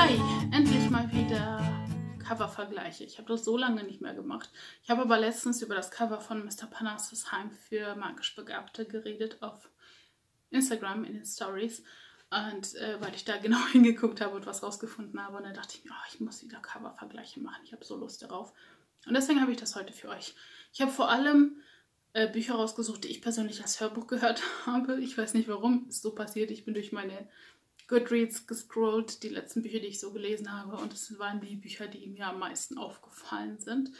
Hi, endlich mal wieder Coververgleiche. Ich habe das so lange nicht mehr gemacht. Ich habe aber letztens über das Cover von Mr. Panassos Heim für Magisch Begabte geredet auf Instagram in den Stories. Und weil ich da genau hingeguckt habe und was rausgefunden habe, und dann dachte ich mir, oh, ich muss wieder Coververgleiche machen. Ich habe so Lust darauf. Und deswegen habe ich das heute für euch. Ich habe vor allem Bücher rausgesucht, die ich persönlich als Hörbuch gehört habe. Ich weiß nicht warum, ist so passiert. Ich bin durch meine Goodreads gescrollt, die letzten Bücher, die ich so gelesen habe. Und das waren die Bücher, die mir am meisten aufgefallen sind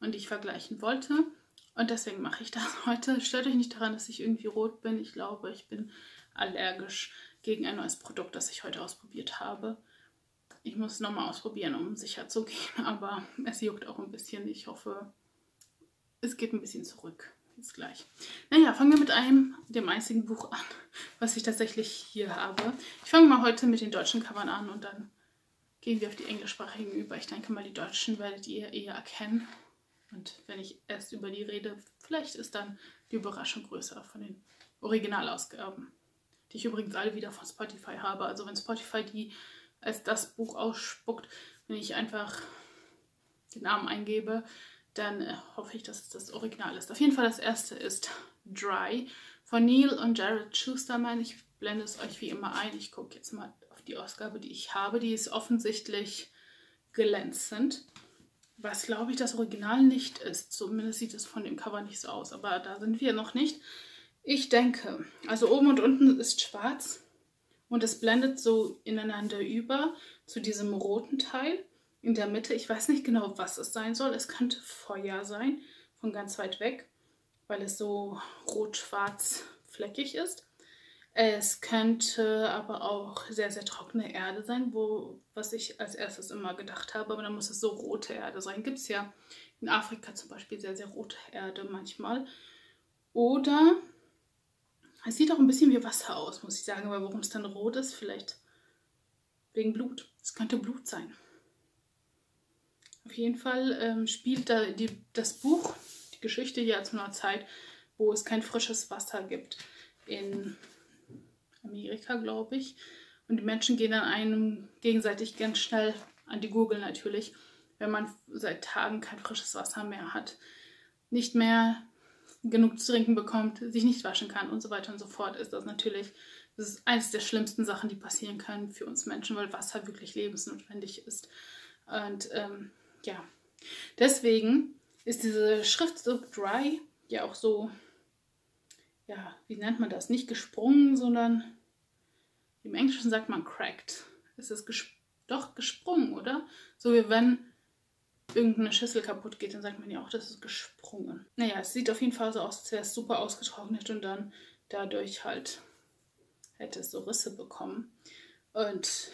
und die ich vergleichen wollte. Und deswegen mache ich das heute. Stört euch nicht daran, dass ich irgendwie rot bin. Ich glaube, ich bin allergisch gegen ein neues Produkt, das ich heute ausprobiert habe. Ich muss es nochmal ausprobieren, um sicher zu gehen, aber es juckt auch ein bisschen. Ich hoffe, es geht ein bisschen zurück. Jetzt gleich. Naja, fangen wir mit dem einzigen Buch an, was ich tatsächlich hier habe. Ich fange mal heute mit den deutschen Covern an und dann gehen wir auf die englischsprachigen über. Ich denke mal, die deutschen werdet ihr eher erkennen. Und wenn ich erst über die rede, vielleicht ist dann die Überraschung größer von den Originalausgaben, die ich übrigens alle wieder von Spotify habe. Also wenn Spotify die als das Buch ausspuckt, wenn ich einfach den Namen eingebe, dann hoffe ich, dass es das Original ist. Auf jeden Fall das erste ist Dry von Neal und Jared Shusterman. Ich blende es euch wie immer ein. Ich gucke jetzt mal auf die Ausgabe, die ich habe. Die ist offensichtlich glänzend, was, glaube ich, das Original nicht ist. Zumindest sieht es von dem Cover nicht so aus, aber da sind wir noch nicht. Ich denke, also oben und unten ist schwarz und es blendet so ineinander über zu diesem roten Teil. In der Mitte, ich weiß nicht genau, was es sein soll. Es könnte Feuer sein, von ganz weit weg, weil es so rot-schwarz fleckig ist. Es könnte aber auch sehr, sehr trockene Erde sein, was ich als erstes immer gedacht habe. Aber dann muss es so rote Erde sein. Gibt es ja in Afrika zum Beispiel sehr, sehr rote Erde manchmal. Oder es sieht auch ein bisschen wie Wasser aus, muss ich sagen. Aber warum es dann rot ist, vielleicht wegen Blut. Es könnte Blut sein. Auf jeden Fall spielt da die Geschichte ja zu einer Zeit, wo es kein frisches Wasser gibt. In Amerika, glaube ich. Und die Menschen gehen dann einem gegenseitig ganz schnell an die Gurgel natürlich, wenn man seit Tagen kein frisches Wasser mehr hat. Nicht mehr genug zu trinken bekommt, sich nicht waschen kann und so weiter und so fort. Das ist eines der schlimmsten Sachen, die passieren können für uns Menschen, weil Wasser wirklich lebensnotwendig ist. Und ja, deswegen ist diese Schrift so Dry ja auch so, ja, wie nennt man das? Nicht gesprungen, sondern im Englischen sagt man cracked. Es ist doch gesprungen, oder? So wie wenn irgendeine Schüssel kaputt geht, dann sagt man ja auch, das ist gesprungen. Naja, es sieht auf jeden Fall so aus, als wäre es super ausgetrocknet und dann dadurch halt hätte es so Risse bekommen. Und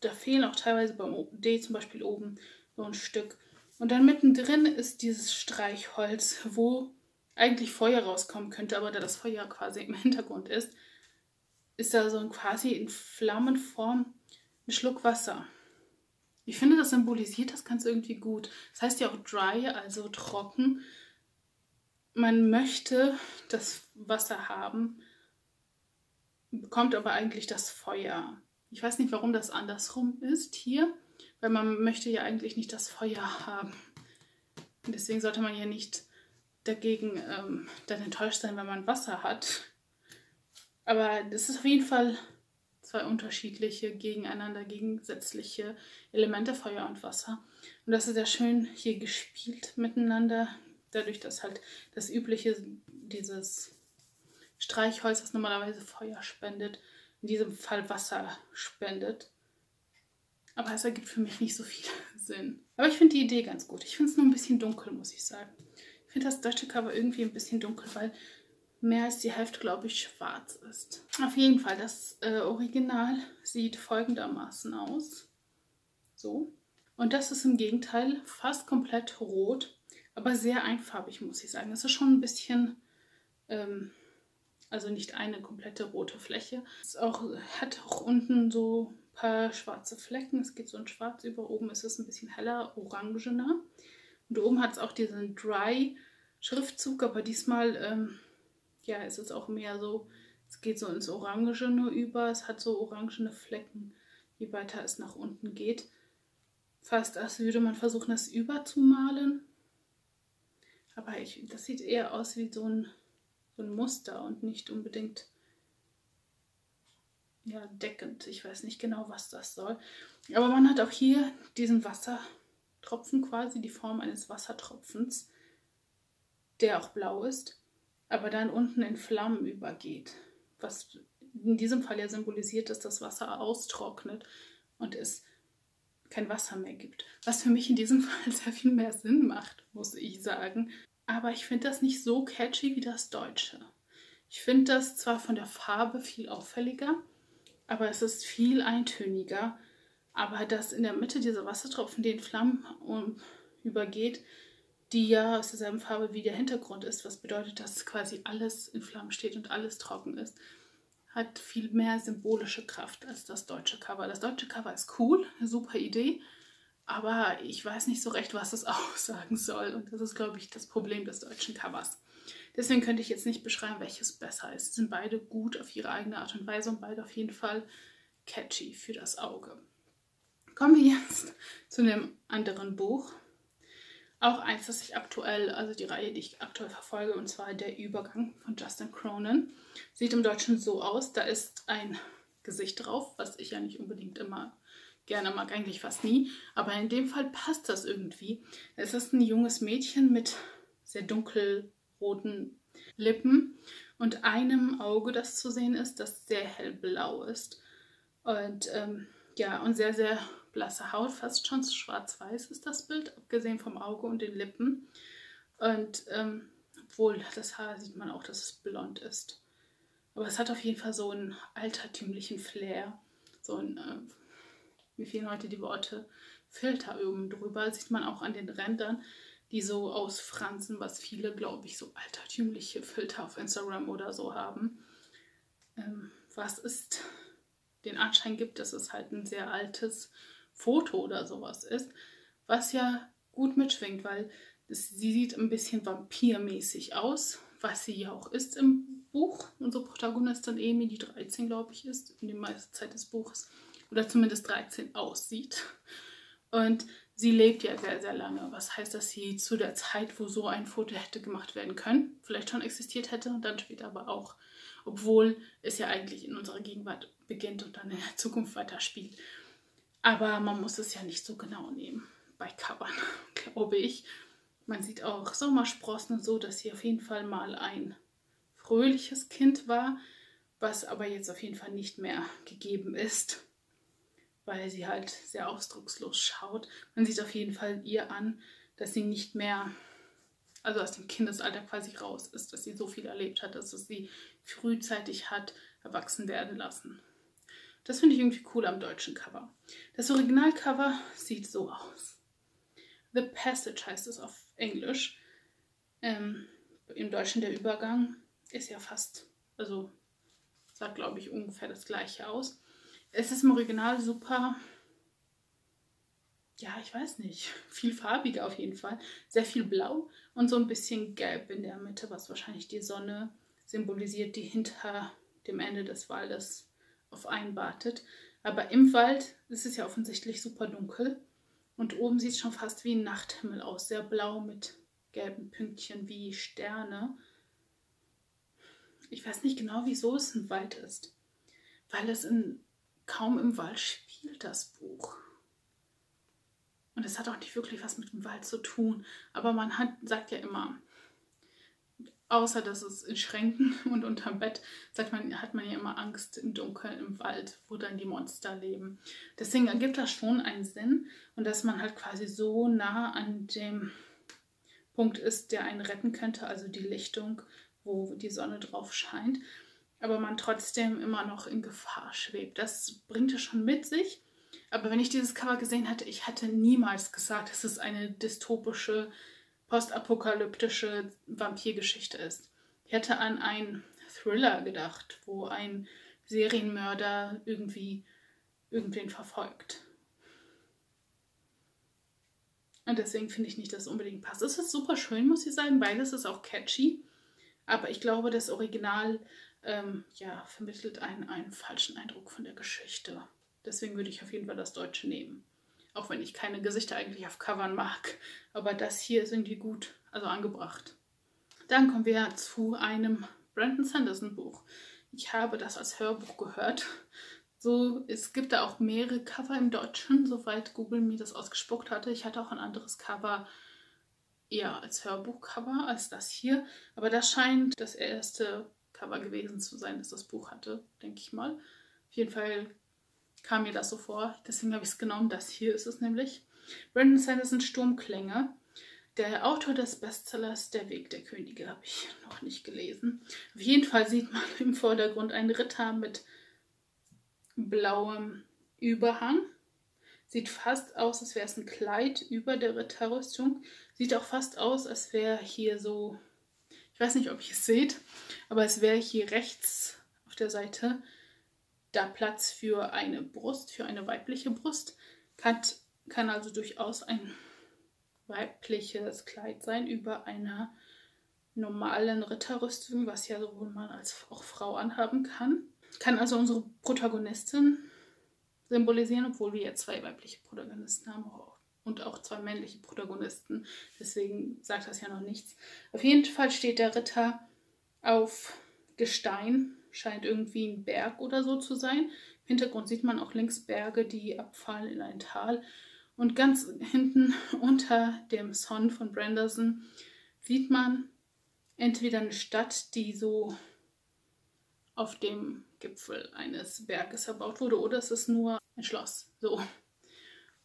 da fehlen auch teilweise beim D zum Beispiel oben so ein Stück. Und dann mittendrin ist dieses Streichholz, wo eigentlich Feuer rauskommen könnte, aber da das Feuer quasi im Hintergrund ist, ist da so ein quasi in Flammenform ein Schluck Wasser. Ich finde, das symbolisiert das Ganze irgendwie gut. Das heißt ja auch dry, also trocken. Man möchte das Wasser haben, bekommt aber eigentlich das Feuer. Ich weiß nicht, warum das andersrum ist hier, weil man möchte ja eigentlich nicht das Feuer haben. Und deswegen sollte man ja nicht dagegen dann enttäuscht sein, wenn man Wasser hat. Aber das ist auf jeden Fall zwei unterschiedliche, gegensätzliche Elemente, Feuer und Wasser. Und das ist ja schön hier gespielt miteinander, dadurch, dass halt das übliche, dieses Streichholz, das normalerweise Feuer spendet, in diesem Fall Wasser spendet. Aber es ergibt für mich nicht so viel Sinn. Aber ich finde die Idee ganz gut. Ich finde es nur ein bisschen dunkel, muss ich sagen. Ich finde das deutsche Cover irgendwie ein bisschen dunkel, weil mehr als die Hälfte, glaube ich, schwarz ist. Auf jeden Fall, das Original sieht folgendermaßen aus. So. Und das ist im Gegenteil fast komplett rot, aber sehr einfarbig, muss ich sagen. Das ist schon ein bisschen... Also nicht eine komplette rote Fläche. Es hat auch unten so ein paar schwarze Flecken. Es geht so ein Schwarz über. Oben ist es ein bisschen heller, orangener. Und oben hat es auch diesen Dry-Schriftzug. Aber diesmal ja, ist es auch mehr so, es geht so ins Orangene über. Es hat so orangene Flecken je weiter es nach unten geht. Fast als würde man versuchen, das überzumalen. Aber das sieht eher aus wie so ein Muster und nicht unbedingt ja, deckend. Ich weiß nicht genau, was das soll. Aber man hat auch hier diesen Wassertropfen quasi, die Form eines Wassertropfens, der auch blau ist, aber dann unten in Flammen übergeht. Was in diesem Fall ja symbolisiert, dass das Wasser austrocknet und es kein Wasser mehr gibt. Was für mich in diesem Fall sehr viel mehr Sinn macht, muss ich sagen. Aber ich finde das nicht so catchy wie das Deutsche. Ich finde das zwar von der Farbe viel auffälliger, aber es ist viel eintöniger. Aber dass in der Mitte dieser Wassertropfen, die in Flammen übergeht, die ja aus derselben Farbe wie der Hintergrund ist, was bedeutet, dass quasi alles in Flammen steht und alles trocken ist, hat viel mehr symbolische Kraft als das deutsche Cover. Das deutsche Cover ist cool, eine super Idee, aber ich weiß nicht so recht, was es aussagen soll. Und das ist, glaube ich, das Problem des deutschen Covers. Deswegen könnte ich jetzt nicht beschreiben, welches besser ist. Sie sind beide gut auf ihre eigene Art und Weise und beide auf jeden Fall catchy für das Auge. Kommen wir jetzt zu einem anderen Buch. Auch eins, das ich aktuell, also die Reihe, die ich aktuell verfolge, und zwar der Übergang von Justin Cronin. Sieht im Deutschen so aus, da ist ein Gesicht drauf, was ich ja nicht unbedingt immer gerne mag, eigentlich fast nie. Aber in dem Fall passt das irgendwie. Es ist ein junges Mädchen mit sehr dunkelroten Lippen und einem Auge, das zu sehen ist, das sehr hellblau ist. Und ja, und sehr, sehr blasse Haut, fast schon schwarz-weiß ist das Bild, abgesehen vom Auge und den Lippen. Und obwohl das Haar sieht man auch, dass es blond ist. Aber es hat auf jeden Fall so einen altertümlichen Flair. So ein, mir fehlen heute die Worte, Filter oben drüber. Sieht man auch an den Rändern, die so ausfransen, was viele, glaube ich, so altertümliche Filter auf Instagram oder so haben. Was ist den Anschein gibt, dass es halt ein sehr altes Foto oder sowas ist, was ja gut mitschwingt, weil sie sieht ein bisschen vampirmäßig aus, was sie ja auch ist im Buch. Unsere Protagonistin Emy, die 13, glaube ich, ist, in der meisten Zeit des Buches, oder zumindest 13 aussieht. Und sie lebt ja sehr, sehr lange. Was heißt, dass sie zu der Zeit, wo so ein Foto hätte gemacht werden können, vielleicht schon existiert hätte und dann später aber auch, obwohl es ja eigentlich in unserer Gegenwart beginnt und dann in der Zukunft weiter spielt. Aber man muss es ja nicht so genau nehmen bei Covern, glaube ich. Man sieht auch Sommersprossen und so, dass sie auf jeden Fall mal ein fröhliches Kind war, was aber jetzt auf jeden Fall nicht mehr gegeben ist, weil sie halt sehr ausdruckslos schaut. Man sieht auf jeden Fall ihr an, dass sie nicht mehr, also aus dem Kindesalter quasi raus ist, dass sie so viel erlebt hat, dass es sie frühzeitig hat erwachsen werden lassen. Das finde ich irgendwie cool am deutschen Cover. Das Originalcover sieht so aus. The Passage heißt es auf Englisch. Im Deutschen der Übergang ist ja fast, also sagt, glaube ich, ungefähr das Gleiche aus. Es ist im Original super, ja, ich weiß nicht, viel farbiger auf jeden Fall. Sehr viel blau und so ein bisschen gelb in der Mitte, was wahrscheinlich die Sonne symbolisiert, die hinter dem Ende des Waldes auf einen wartet. Aber im Wald ist es ja offensichtlich super dunkel und oben sieht es schon fast wie ein Nachthimmel aus, sehr blau mit gelben Pünktchen wie Sterne. Ich weiß nicht genau, wieso es ein Wald ist, weil es kaum im Wald spielt, das Buch. Und es hat auch nicht wirklich was mit dem Wald zu tun, aber man sagt ja immer, außer dass es in Schränken und unterm Bett, hat man ja immer Angst im Dunkeln, im Wald, wo dann die Monster leben. Deswegen ergibt das schon einen Sinn und dass man halt quasi so nah an dem Punkt ist, der einen retten könnte, also die Lichtung, wo die Sonne drauf scheint, aber man trotzdem immer noch in Gefahr schwebt. Das bringt es schon mit sich, aber wenn ich dieses Cover gesehen hätte, ich hätte niemals gesagt, es ist eine dystopische, postapokalyptische Vampirgeschichte ist. Ich hätte an einen Thriller gedacht, wo ein Serienmörder irgendwie irgendwen verfolgt. Und deswegen finde ich nicht, dass es unbedingt passt. Es ist super schön, muss ich sagen, weil es ist auch catchy. Aber ich glaube, das Original ja, vermittelt einen falschen Eindruck von der Geschichte. Deswegen würde ich auf jeden Fall das Deutsche nehmen. Auch wenn ich keine Gesichter eigentlich auf Covern mag. Aber das hier ist irgendwie gut, also angebracht. Dann kommen wir zu einem Brandon Sanderson Buch. Ich habe das als Hörbuch gehört. So, es gibt da auch mehrere Cover im Deutschen, soweit Google mir das ausgespuckt hatte. Ich hatte auch ein anderes Cover eher als Hörbuchcover als das hier. Aber das scheint das erste Cover gewesen zu sein, das das Buch hatte, denke ich mal. Auf jeden Fall kam mir das so vor. Deswegen habe ich es genommen. Das hier ist es nämlich. Brandon Sanderson, Sturmklänge. Der Autor des Bestsellers Der Weg der Könige habe ich noch nicht gelesen. Auf jeden Fall sieht man im Vordergrund einen Ritter mit blauem Überhang. Sieht fast aus, als wäre es ein Kleid über der Ritterrüstung. Sieht auch fast aus, als wäre hier so, ich weiß nicht, ob ihr es seht, aber es wäre hier rechts auf der Seite da Platz für eine Brust, für eine weibliche Brust. Kann also durchaus ein weibliches Kleid sein über einer normalen Ritterrüstung, was ja sowohl Mann als auch Frau anhaben kann. Kann also unsere Protagonistin symbolisieren, obwohl wir ja zwei weibliche Protagonisten haben und auch zwei männliche Protagonisten. Deswegen sagt das ja noch nichts. Auf jeden Fall steht der Ritter auf Gestein, scheint irgendwie ein Berg oder so zu sein. Im Hintergrund sieht man auch links Berge, die abfallen in ein Tal. Und ganz hinten unter dem Song von Sanderson sieht man entweder eine Stadt, die so auf dem Gipfel eines Berges erbaut wurde, oder es ist nur ein Schloss. So.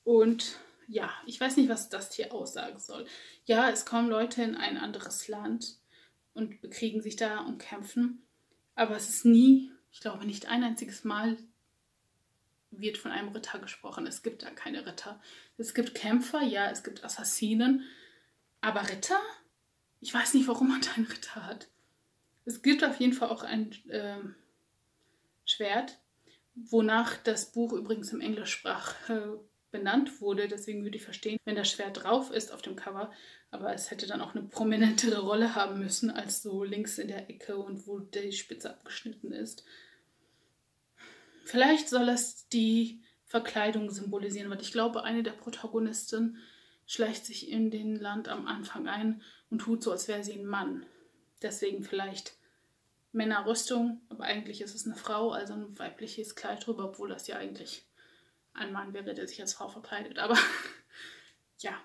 Und ja, ich weiß nicht, was das hier aussagen soll. Ja, es kommen Leute in ein anderes Land und bekriegen sich da und kämpfen. Aber es ist nie, ich glaube nicht ein einziges Mal, wird von einem Ritter gesprochen. Es gibt da keine Ritter. Es gibt Kämpfer, ja, es gibt Assassinen, aber Ritter? Ich weiß nicht, warum man da einen Ritter hat. Es gibt auf jeden Fall auch ein Schwert, wonach das Buch übrigens im Englischsprache benannt wurde. Deswegen würde ich verstehen, wenn das Schwert drauf ist auf dem Cover, aber es hätte dann auch eine prominentere Rolle haben müssen, als so links in der Ecke und wo die Spitze abgeschnitten ist. Vielleicht soll das die Verkleidung symbolisieren, weil ich glaube, eine der Protagonisten schleicht sich in den Land am Anfang ein und tut so, als wäre sie ein Mann. Deswegen vielleicht Männerrüstung, aber eigentlich ist es eine Frau, also ein weibliches Kleid drüber, obwohl das ja eigentlich ein Mann wäre, der sich als Frau verkleidet. Aber ja,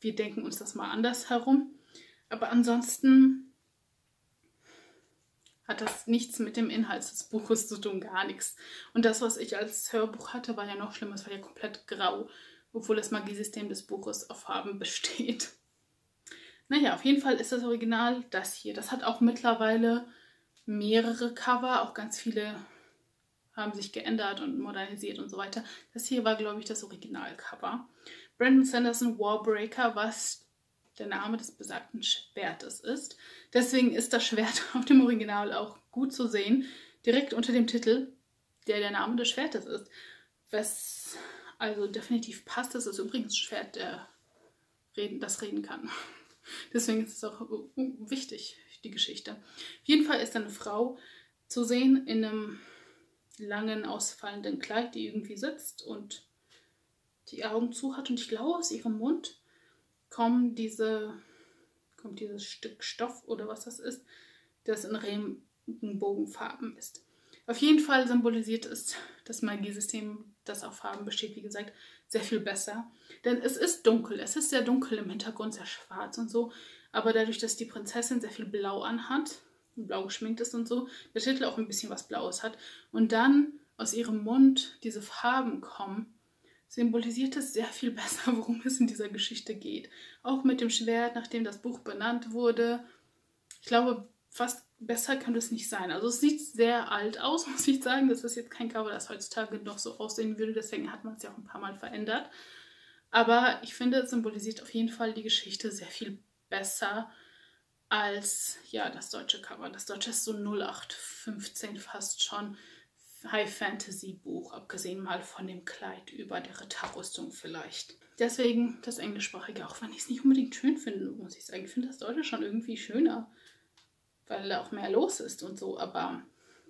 wir denken uns das mal anders herum. Aber ansonsten hat das nichts mit dem Inhalt des Buches zu tun, gar nichts. Und das, was ich als Hörbuch hatte, war ja noch schlimmer, es war ja komplett grau, obwohl das Magiesystem des Buches auf Farben besteht. Naja, auf jeden Fall ist das Original das hier. Das hat auch mittlerweile mehrere Cover, auch ganz viele haben sich geändert und modernisiert und so weiter. Das hier war, glaube ich, das Originalcover. Brandon Sanderson, Warbreaker, was der Name des besagten Schwertes ist. Deswegen ist das Schwert auf dem Original auch gut zu sehen, direkt unter dem Titel, der Name des Schwertes ist. Was also definitiv passt, das ist übrigens ein Schwert, das reden kann. Deswegen ist es auch wichtig, die Geschichte. Auf jeden Fall ist eine Frau zu sehen in einem langen, ausfallenden Kleid, die irgendwie sitzt und die Augen zu hat. Und ich glaube, aus ihrem Mund kommt dieses Stück Stoff oder was das ist, das in Regenbogenfarben ist. Auf jeden Fall symbolisiert ist das Magiesystem, das auf Farben besteht, wie gesagt, sehr viel besser. Denn es ist dunkel, es ist sehr dunkel im Hintergrund, sehr schwarz und so. Aber dadurch, dass die Prinzessin sehr viel Blau anhat, blau geschminkt ist und so, der Titel auch ein bisschen was Blaues hat und dann aus ihrem Mund diese Farben kommen, symbolisiert es sehr viel besser, worum es in dieser Geschichte geht. Auch mit dem Schwert, nachdem das Buch benannt wurde. Ich glaube, fast besser könnte es nicht sein. Also es sieht sehr alt aus, muss ich sagen. Das ist jetzt kein Cover, das heutzutage noch so aussehen würde. Deswegen hat man es ja auch ein paar Mal verändert. Aber ich finde, es symbolisiert auf jeden Fall die Geschichte sehr viel besser als ja, das deutsche Cover. Das deutsche ist so 0815 fast schon. High-Fantasy-Buch, abgesehen mal von dem Kleid über der Ritterrüstung vielleicht. Deswegen das Englischsprachige, auch wenn ich es nicht unbedingt schön finde, muss ich sagen. Ich finde das Deutsche schon irgendwie schöner, weil da auch mehr los ist und so, aber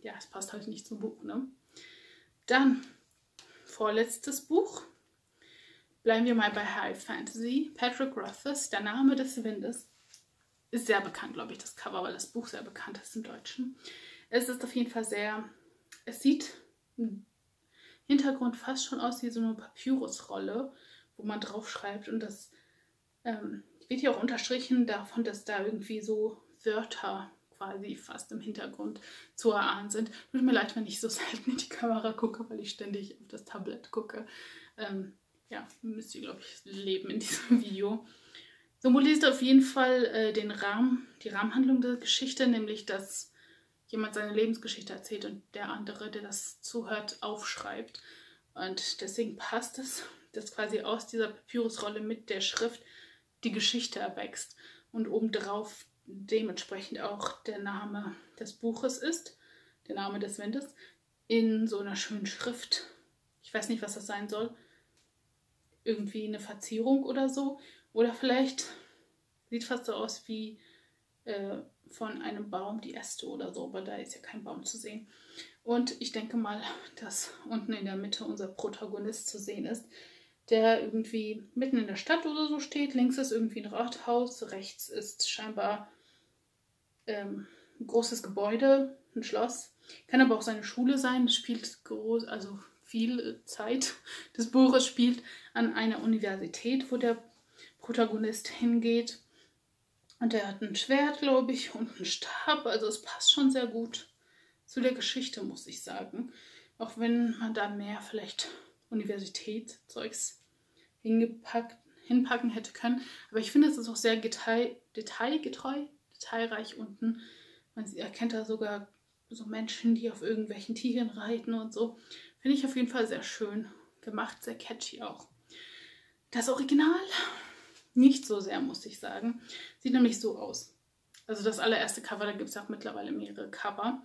ja, es passt halt nicht zum Buch, ne? Dann vorletztes Buch. Bleiben wir mal bei High Fantasy. Patrick Rothfuss, Der Name des Windes. Ist sehr bekannt, glaube ich, das Cover, weil das Buch sehr bekannt ist im Deutschen. Es ist auf jeden Fall sehr... Es sieht im Hintergrund fast schon aus wie so eine Papyrusrolle, wo man drauf schreibt. Und das wird hier auch unterstrichen davon, dass da irgendwie so Wörter quasi fast im Hintergrund zu erahnen sind. Tut mir leid, wenn ich so selten in die Kamera gucke, weil ich ständig auf das Tablet gucke. Ja, müsst ihr, glaube ich, leben in diesem Video. Symbolisiert auf jeden Fall den Rahmen, die Rahmenhandlung der Geschichte, nämlich dass jemand seine Lebensgeschichte erzählt und der andere, der das zuhört, aufschreibt. Und deswegen passt es, dass quasi aus dieser Papyrusrolle mit der Schrift die Geschichte erwächst und obendrauf dementsprechend auch der Name des Buches ist, der Name des Windes, in so einer schönen Schrift. Ich weiß nicht, was das sein soll. Irgendwie eine Verzierung oder so. Oder vielleicht sieht fast so aus wie von einem Baum die Äste oder so, aber da ist ja kein Baum zu sehen. Und ich denke mal, dass unten in der Mitte unser Protagonist zu sehen ist, der irgendwie mitten in der Stadt oder so steht. Links ist irgendwie ein Rathaus, rechts ist scheinbar ein großes Gebäude, ein Schloss. Kann aber auch seine Schule sein, spielt groß, also viel Zeit des Buches spielt an einer Universität, wo der Protagonist hingeht. Und er hat ein Schwert, glaube ich, und einen Stab. Also es passt schon sehr gut zu der Geschichte, muss ich sagen. Auch wenn man da mehr vielleicht Universitätszeugs hinpacken hätte können. Aber ich finde, es ist auch sehr detailreich unten. Man erkennt da sogar so Menschen, die auf irgendwelchen Tigern reiten und so. Finde ich auf jeden Fall sehr schön gemacht, sehr catchy auch. Das Original nicht so sehr, muss ich sagen. Sieht nämlich so aus. Also das allererste Cover, da gibt es auch mittlerweile mehrere Cover.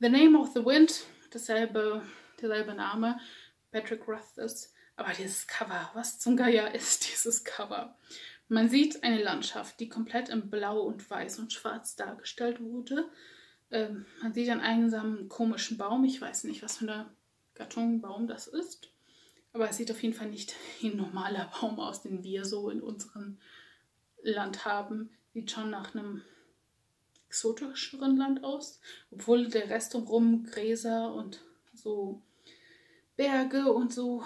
The Name of the Wind, derselbe Name, Patrick Rothfuss. Aber dieses Cover, was zum Geier ist dieses Cover? Man sieht eine Landschaft, die komplett in Blau und Weiß und Schwarz dargestellt wurde. Man sieht einen einsamen, komischen Baum. Ich weiß nicht, was für eine Gattung Baum das ist. Aber es sieht auf jeden Fall nicht wie ein normaler Baum aus, den wir so in unserem Land haben. Sieht schon nach einem exotischeren Land aus. Obwohl der Rest drumherum Gräser und so Berge und so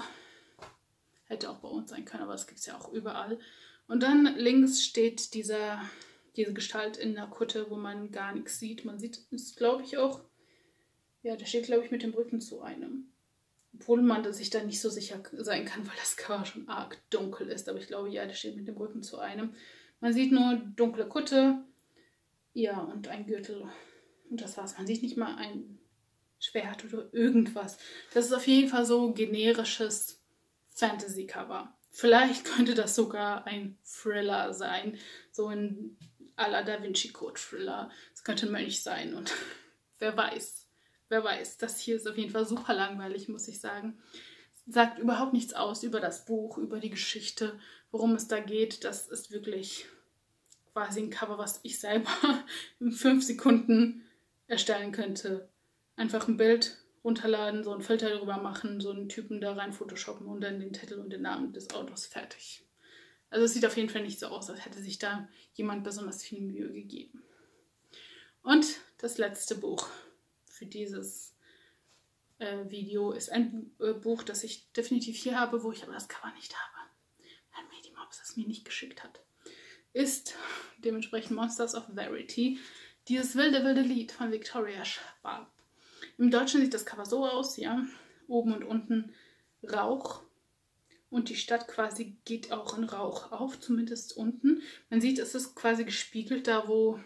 hätte auch bei uns sein können, aber das gibt es ja auch überall. Und dann links steht diese Gestalt in einer Kutte, wo man gar nichts sieht. Man sieht es, glaube ich, auch. Ja, der steht, glaube ich, mit dem Rücken zu einem. Obwohl man sich da nicht so sicher sein kann, weil das Cover schon arg dunkel ist. Aber ich glaube, ja, der steht mit dem Rücken zu einem. Man sieht nur dunkle Kutte, ja, und ein Gürtel. Und das war's. Man sieht nicht mal ein Schwert oder irgendwas. Das ist auf jeden Fall so generisches Fantasy-Cover. Vielleicht könnte das sogar ein Thriller sein. So ein à la Da Vinci Code-Thriller. Es könnte ein Mönch sein und wer weiß. Wer weiß, das hier ist auf jeden Fall super langweilig, muss ich sagen. Sagt überhaupt nichts aus über das Buch, über die Geschichte, worum es da geht. Das ist wirklich quasi ein Cover, was ich selber in 5 Sekunden erstellen könnte. Einfach ein Bild runterladen, so einen Filter drüber machen, so einen Typen da rein photoshoppen und dann den Titel und den Namen des Autors fertig. Also es sieht auf jeden Fall nicht so aus, als hätte sich da jemand besonders viel Mühe gegeben. Und das letzte Buch für dieses Video ist ein Buch, das ich definitiv hier habe, wo ich aber das Cover nicht habe, weil Medimops es mir nicht geschickt hat, ist dementsprechend Monsters of Verity, dieses wilde, wilde Lied von Victoria Schwab. Im Deutschen sieht das Cover so aus, ja, oben und unten Rauch und die Stadt quasi geht auch in Rauch auf, zumindest unten. Man sieht, es ist quasi gespiegelt da, wo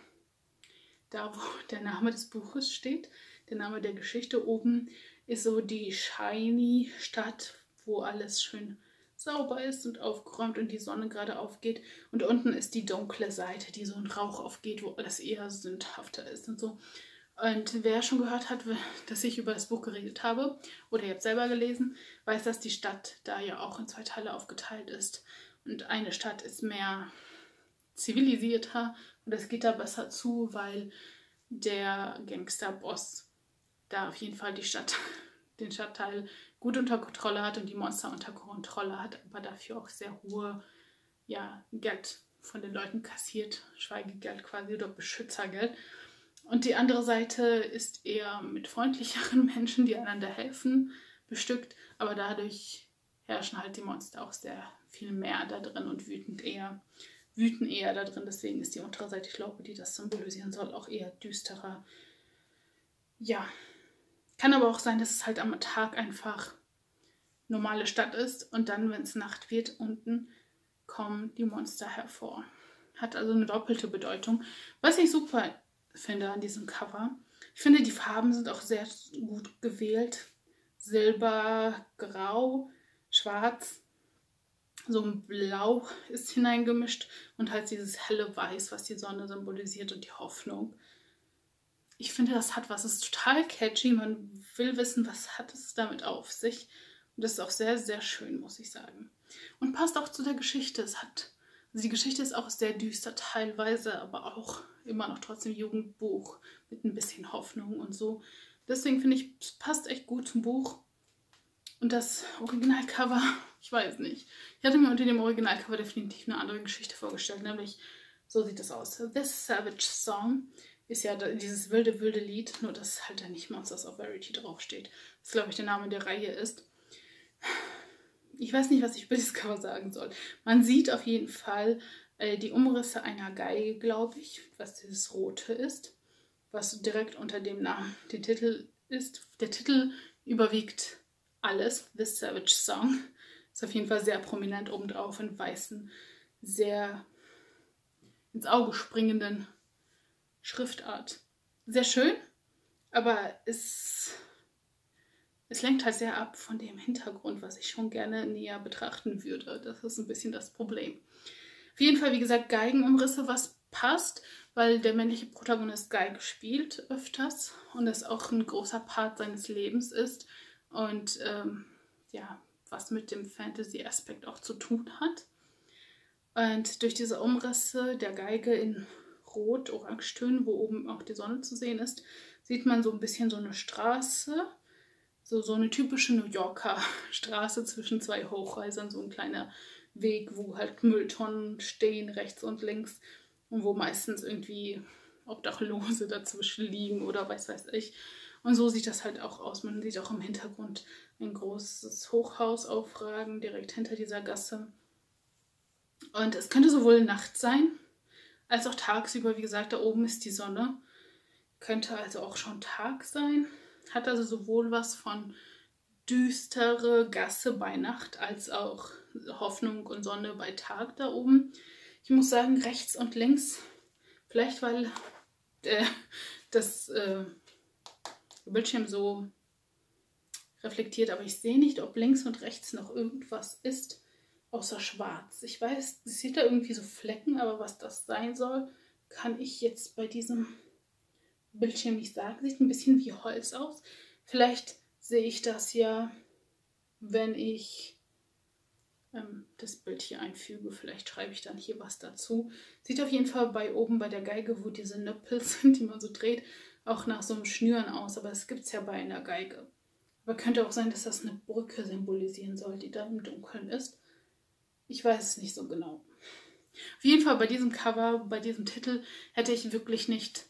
der Name des Buches steht. Der Name der Geschichte oben ist so die shiny Stadt, wo alles schön sauber ist und aufgeräumt und die Sonne gerade aufgeht. Und unten ist die dunkle Seite, die so in Rauch aufgeht, wo alles eher sündhafter ist und so. Und wer schon gehört hat, dass ich über das Buch geredet habe oder ihr habt selber gelesen, weiß, dass die Stadt da ja auch in 2 Teile aufgeteilt ist. Und eine Stadt ist mehr zivilisierter und das geht da besser zu, weil der Gangsterboss da auf jeden Fall die Stadt den Stadtteil gut unter Kontrolle hat und die Monster unter Kontrolle hat, aber dafür auch sehr hohe Geld von den Leuten kassiert, Schweigegeld quasi oder Beschützergeld. Und die andere Seite ist eher mit freundlicheren Menschen, die einander helfen, bestückt, aber dadurch herrschen halt die Monster auch sehr viel mehr da drin und wüten eher da drin. Deswegen ist die untere Seite, ich glaube, die das symbolisieren soll, auch eher düsterer. Ja, kann aber auch sein, dass es halt am Tag einfach normale Stadt ist und dann, wenn es Nacht wird, unten kommen die Monster hervor. Hat also eine doppelte Bedeutung. Was ich super finde an diesem Cover, ich finde, die Farben sind auch sehr gut gewählt. Silber, Grau, Schwarz, so ein Blau ist hineingemischt und halt dieses helle Weiß, was die Sonne symbolisiert und die Hoffnung. Ich finde, das hat was. Es ist total catchy. Man will wissen, was hat es damit auf sich. Und das ist auch sehr, sehr schön, muss ich sagen. Und passt auch zu der Geschichte. Die Geschichte ist auch sehr düster teilweise, aber auch immer noch trotzdem Jugendbuch mit ein bisschen Hoffnung und so. Deswegen finde ich, es passt echt gut zum Buch. Und das Originalcover, ich weiß nicht. Ich hatte mir unter dem Originalcover definitiv eine andere Geschichte vorgestellt, nämlich so sieht das aus. This Savage Song ist ja dieses wilde, wilde Lied, nur dass halt da nicht Monsters of Verity draufsteht. Das, glaube ich, der Name der Reihe ist. Ich weiß nicht, was ich über dieses Cover sagen soll. Man sieht auf jeden Fall die Umrisse einer Geige, glaube ich, was dieses Rote ist, was direkt unter dem Namen, den Titel ist. Der Titel überwiegt alles. This Savage Song ist auf jeden Fall sehr prominent obendrauf in weißen, sehr ins Auge springenden Schriftart. Sehr schön, aber es lenkt halt sehr ab von dem Hintergrund, was ich schon gerne näher betrachten würde. Das ist ein bisschen das Problem. Auf jeden Fall, wie gesagt, Geigenumrisse, was passt, weil der männliche Protagonist Geige spielt öfters und das auch ein großer Part seines Lebens ist und was mit dem Fantasy-Aspekt auch zu tun hat. Und durch diese Umrisse der Geige in Rot-Orangetönen, wo oben auch die Sonne zu sehen ist, sieht man so ein bisschen so eine Straße, so eine typische New Yorker Straße zwischen zwei Hochhäusern, so ein kleiner Weg, wo halt Mülltonnen stehen, rechts und links und wo meistens irgendwie Obdachlose dazwischen liegen oder weiß ich. Und so sieht das halt auch aus. Man sieht auch im Hintergrund ein großes Hochhaus aufragen, direkt hinter dieser Gasse. Und es könnte sowohl Nacht sein, als auch tagsüber, wie gesagt, da oben ist die Sonne. Könnte also auch schon Tag sein. Hat also sowohl was von düstere Gasse bei Nacht, als auch Hoffnung und Sonne bei Tag da oben. Ich muss sagen, rechts und links, vielleicht weil der Bildschirm so reflektiert, aber ich sehe nicht, ob links und rechts noch irgendwas ist, außer schwarz. Ich weiß, es sieht da irgendwie so Flecken, aber was das sein soll, kann ich jetzt bei diesem Bildschirm nicht sagen. Sieht ein bisschen wie Holz aus. Vielleicht sehe ich das ja, wenn ich das Bild hier einfüge. Vielleicht schreibe ich dann hier was dazu. Sieht auf jeden Fall oben bei der Geige, wo diese Nöppel sind, die man so dreht, auch nach so einem Schnüren aus. Aber das gibt es ja bei einer Geige. Aber könnte auch sein, dass das eine Brücke symbolisieren soll, die da im Dunkeln ist. Ich weiß es nicht so genau. Auf jeden Fall bei diesem Cover, bei diesem Titel hätte ich wirklich nicht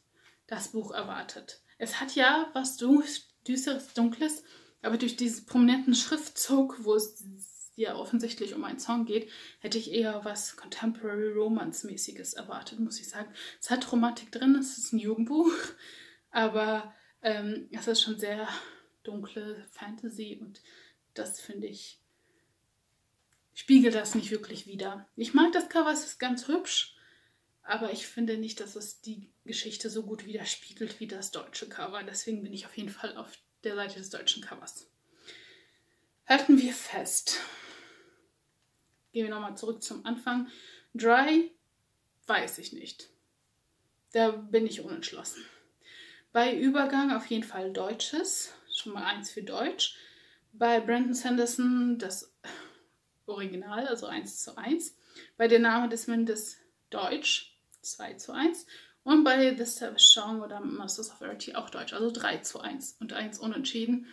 das Buch erwartet. Es hat ja was Düsteres, Dunkles, aber durch diesen prominenten Schriftzug, wo es ja offensichtlich um einen Song geht, hätte ich eher was Contemporary Romance-mäßiges erwartet, muss ich sagen. Es hat Romantik drin, es ist ein Jugendbuch, aber es ist schon sehr dunkle Fantasy und das finde ich, spiegelt das nicht wirklich wider. Ich mag das Cover, es ist ganz hübsch, aber ich finde nicht, dass es die Geschichte so gut widerspiegelt wie das deutsche Cover. Deswegen bin ich auf jeden Fall auf der Seite des deutschen Covers. Halten wir fest. Gehen wir nochmal zurück zum Anfang. Dry weiß ich nicht. Da bin ich unentschlossen. Bei Übergang auf jeden Fall Deutsches. Schon mal 1 für Deutsch. Bei Brandon Sanderson das Original, also 1:1. Bei Der Name des Windes Deutsch, 2:1. Und bei This Savage Song oder Monsters of Verity auch Deutsch, also 3:1 und 1 unentschieden.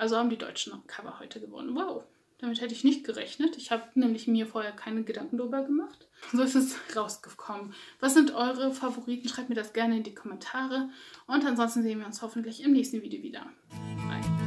Also haben die Deutschen noch ein Cover heute gewonnen. Wow, damit hätte ich nicht gerechnet. Ich habe nämlich mir vorher keine Gedanken darüber gemacht. So ist es rausgekommen. Was sind eure Favoriten? Schreibt mir das gerne in die Kommentare. Und ansonsten sehen wir uns hoffentlich im nächsten Video wieder. Bye.